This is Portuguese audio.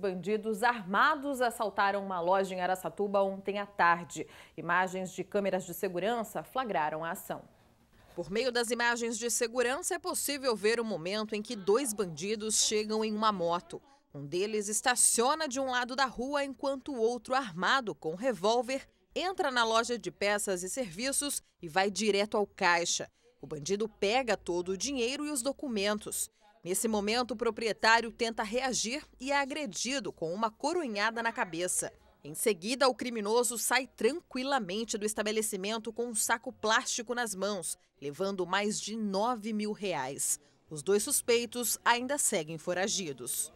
Bandidos armados assaltaram uma loja em Araçatuba ontem à tarde. Imagens de câmeras de segurança flagraram a ação. Por meio das imagens de segurança é possível ver o momento em que dois bandidos chegam em uma moto. Um deles estaciona de um lado da rua enquanto o outro, armado com um revólver, entra na loja de peças e serviços e vai direto ao caixa. O bandido pega todo o dinheiro e os documentos. Nesse momento, o proprietário tenta reagir e é agredido com uma coronhada na cabeça. Em seguida, o criminoso sai tranquilamente do estabelecimento com um saco plástico nas mãos, levando mais de R$ 9.000. Os dois suspeitos ainda seguem foragidos.